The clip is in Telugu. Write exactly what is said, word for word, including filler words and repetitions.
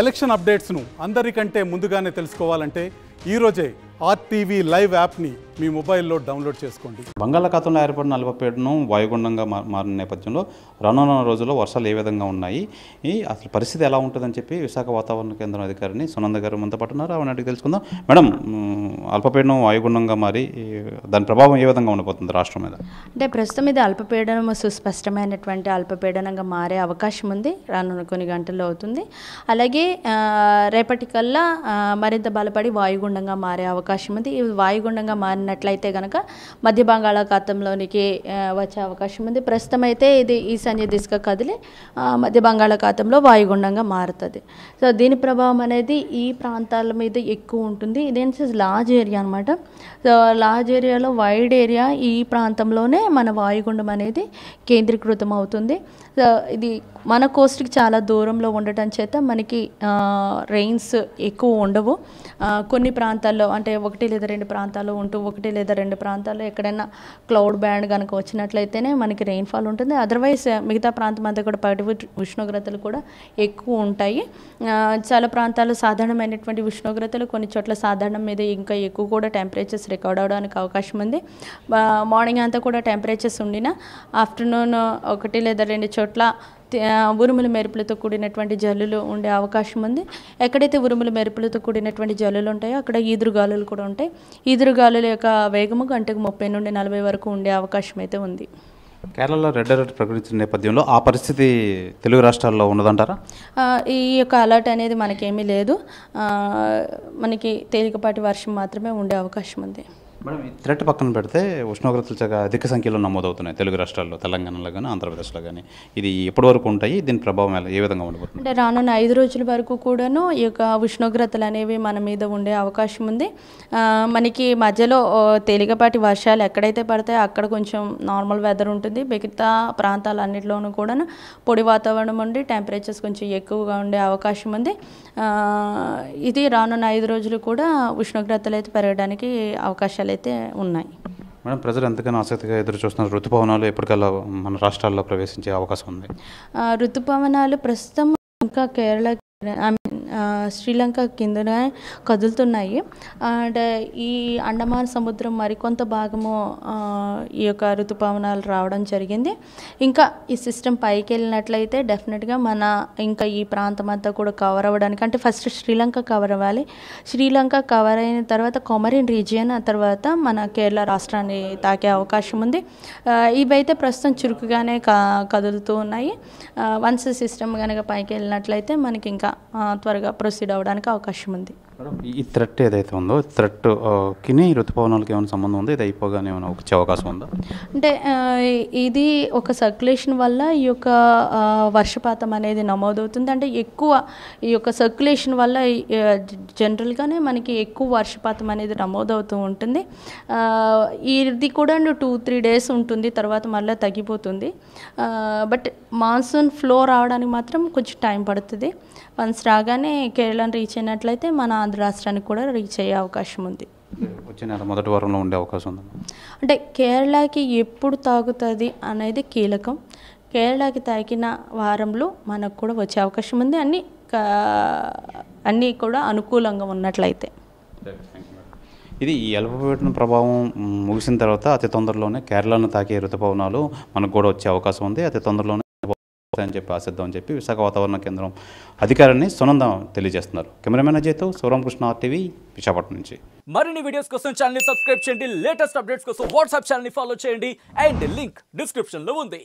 ఎలక్షన్ అప్డేట్స్ను అందరికంటే ముందుగానే తెలుసుకోవాలంటే ఈరోజే ఆర్టీవీ లైవ్ యాప్ని మీ మొబైల్లో డౌన్లోడ్ చేసుకోండి. బంగాళాఖాతంలో ఏర్పడిన అల్పపీడనం వాయుగుండంగా మారిన నేపథ్యంలో రానున్న రోజుల్లో వర్షాలు ఏ విధంగా ఉన్నాయి, ఈ అసలు పరిస్థితి ఎలా ఉంటుందని చెప్పి విశాఖ వాతావరణ కేంద్రం అధికారిని సునంద గారు మనతో పాటు ఉన్నారు. ఆవిడ అడిగి తెలుసుకుందాం. మేడం, అల్పపీడనం వాయుగుండంగా మారి దాని ప్రభావం ఏ విధంగా ఉండబోతుంది రాష్ట్రం మీద? అంటే ప్రస్తుతం ఇది అల్పపీడనం సుస్పష్టమైనటువంటి అల్పపీడనంగా మారే అవకాశం ఉంది, రానున్న కొన్ని గంటల్లో అవుతుంది. అలాగే రేపటికల్లా మరింత బలపడి వాయుగుండంగా మారే అవకాశం ఉంది. ఇది వాయుగుండంగా మారినట్లయితే కనుక మధ్య బంగాళాఖాతంలోనికి వచ్చే అవకాశం ఉంది. ప్రస్తుతం అయితే ఇది ఈశాన్య దిశగా కదిలి మధ్య బంగాళాఖాతంలో వాయుగుండంగా మారుతుంది. సో దీని ప్రభావం అనేది ఈ ప్రాంతాల మీద ఎక్కువ ఉంటుంది. ఇదేంటి లార్జ్ ఏరియా అనమాట. సో లార్జ్ ఏరియాలో వైడ్ ఏరియా ఈ ప్రాంతంలోనే మన వాయుగుండం అనేది కేంద్రీకృతం అవుతుంది. సో ఇది మన కోస్ట్కి చాలా దూరంలో ఉండటం చేత మనకి రెయిన్స్ ఎక్కువ ఉండవు. కొన్ని ప్రాంతాల్లో అంటే ఒకటి లేదా రెండు ప్రాంతాలు ఉంటూ ఒకటి లేదా రెండు ప్రాంతాల్లో ఎక్కడైనా క్లౌడ్ బ్యాండ్ కనుక వచ్చినట్లయితేనే మనకి రెయిన్ఫాల్ ఉంటుంది. అదర్వైజ్ మిగతా ప్రాంతం అంతా కూడా పగటి ఉష్ణోగ్రతలు కూడా ఎక్కువ ఉంటాయి. చాలా ప్రాంతాల్లో సాధారణమైనటువంటి ఉష్ణోగ్రతలు, కొన్ని చోట్ల సాధారణం మీద ఇంకా ఎక్కువ కూడా టెంపరేచర్స్ రికార్డ్ అవడానికి అవకాశం ఉంది. మార్నింగ్ అంతా కూడా టెంపరేచర్స్ ఉండినా ఆఫ్టర్నూన్ ఒకటి లేదా రెండు చోట్ల ఉరుముల మెరుపులతో కూడినటువంటి జల్లులు ఉండే అవకాశం ఉంది. ఎక్కడైతే ఉరుముల మెరుపులతో కూడినటువంటి జల్లులు ఉంటాయో అక్కడ ఈదురుగాలులు కూడా ఉంటాయి. ఈదురుగాలుల యొక్క వేగము గంటకు ముప్పై నుండి నలభై వరకు ఉండే అవకాశం అయితే ఉంది. కేరళలో రెడ్ అలర్ట్ ప్రకటించిన నేపథ్యంలో ఆ పరిస్థితి తెలుగు రాష్ట్రాల్లో ఉండదంటారా? ఈ యొక్క అలర్ట్ అనేది మనకేమీ లేదు. మనకి తేలికపాటి వర్షం మాత్రమే ఉండే అవకాశం ఉంది. మేడం, ఈ థ్రెట్ పక్కన పెడితే ఉష్ణోగ్రతలు చాలా అధిక సంఖ్యలో నమోదవుతున్నాయి తెలుగు రాష్ట్రాల్లో, తెలంగాణలో కానీ ఆంధ్రప్రదేశ్లో కానీ. ఇది ఎప్పటి వరకు ఉంటాయి, దీని ప్రభావం ఏ విధంగా ఉండబోతుంది? అంటే రానున్న ఐదు రోజుల వరకు కూడాను ఈ యొక్క ఉష్ణోగ్రతలు అనేవి మన మీద ఉండే అవకాశం ఉంది. మనకి మధ్యలో తేలికపాటి వర్షాలు ఎక్కడైతే పడతాయో అక్కడ కొంచెం నార్మల్ వెదర్ ఉంటుంది. మిగతా ప్రాంతాలన్నింటిలోనూ కూడాను పొడి వాతావరణం ఉండి టెంపరేచర్స్ కొంచెం ఎక్కువగా ఉండే అవకాశం ఉంది. ఇది రానున్న ఐదు రోజులు కూడా ఉష్ణోగ్రతలు అయితే పెరగడానికి అవకాశాలు అయితే ఉన్నాయి. మేడం, ప్రజలు ఎంతగానో ఆసక్తిగా ఎదురు చూస్తున్న ఋతుపవనాలు ఎప్పటికల్లా మన రాష్ట్రాల్లో ప్రవేశించే అవకాశం ఉంది. ఋతుపవనాలు ప్రస్తుతం ఇంకా కేరళ ఐ మీన్ శ్రీలంక కిందనే కదులుతున్నాయి. అండ్ ఈ అండమాన్ సముద్రం మరికొంత భాగము ఈ యొక్క ఋతుపవనాలు రావడం జరిగింది. ఇంకా ఈ సిస్టమ్ పైకి వెళ్ళినట్లయితే డెఫినెట్గా మన ఇంకా ఈ ప్రాంతం అంతా కూడా కవర్ అవ్వడానికి, అంటే ఫస్ట్ శ్రీలంక కవర్ అవ్వాలి. శ్రీలంక కవర్ అయిన తర్వాత కొమరిన్ రీజియన్, ఆ తర్వాత మన కేరళ రాష్ట్రాన్ని తాకే అవకాశం ఉంది. ఇవైతే ప్రస్తుతం చురుకుగానే కదులుతూ ఉన్నాయి. వన్స్ సిస్టమ్ కనుక పైకి వెళ్ళినట్లయితే మనకి ఇంకా త్వరగా ప్రొసీడ్ అవ్వడానికి అవకాశం ఉంది. ఈ థ్రెట్ ఏదైతే ఉందో థ్రెట్కి ఋతుపవనాలకు ఏమైనా సంబంధం ఉందో, ఇది అయిపోగానే ఏమైనా వచ్చే అవకాశం ఉందా? అంటే ఇది ఒక సర్క్యులేషన్ వల్ల ఈ యొక్క వర్షపాతం అనేది నమోదవుతుంది. అంటే ఎక్కువ ఈ యొక్క సర్క్యులేషన్ వల్ల జనరల్గానే మనకి ఎక్కువ వర్షపాతం అనేది నమోదవుతూ ఉంటుంది. ఇది కూడా టూ త్రీ డేస్ ఉంటుంది, తర్వాత మళ్ళీ తగ్గిపోతుంది. బట్ మాన్సూన్ ఫ్లో రావడానికి మాత్రం కొంచెం టైం పడుతుంది. వన్స్ రాగానే కేరళను రీచ్ అయినట్లయితే మన ఆంధ్ర రాష్ట్రానికి కూడా రీచ్ అయ్యే అవకాశం ఉంది. వచ్చే నెల మొదటి వారంలో ఉండే అవకాశం ఉంది. అంటే కేరళకి ఎప్పుడు తాకుతుంది అనేది కీలకం. కేరళకి తాకిన వారంలో మనకు కూడా వచ్చే అవకాశం ఉంది, అన్ని అన్నీ కూడా అనుకూలంగా ఉన్నట్లయితే. ఇది ఈ అల్పపీడన ప్రభావం ముగిసిన తర్వాత అతి తొందరలోనే కేరళను తాకే ఋతుపవనాలు మనకు కూడా వచ్చే అవకాశం ఉంది. అతి తొందరలోనే అని చెప్పి ఆశిద్దాం అని చెప్పి విశాఖ వాతావరణ కేంద్రం అధికారిని సునంద తెలియజేస్తున్నారు. కెమెరామెన్ అజయ్తో సోరామకృష్ణ, ఆర్టీవీ, విశాఖపట్నం నుంచి. మరిన్ని వీడియోస్ కోసం ఛానల్ ని సబ్స్క్రైబ్ చేయండి. లేటెస్ట్ అప్డేట్స్ కోసం వాట్సాప్ ఛానల్ ని ఫాలో చేయండి. అండ్ లింక్ డిస్క్రిప్షన్ లో ఉంది.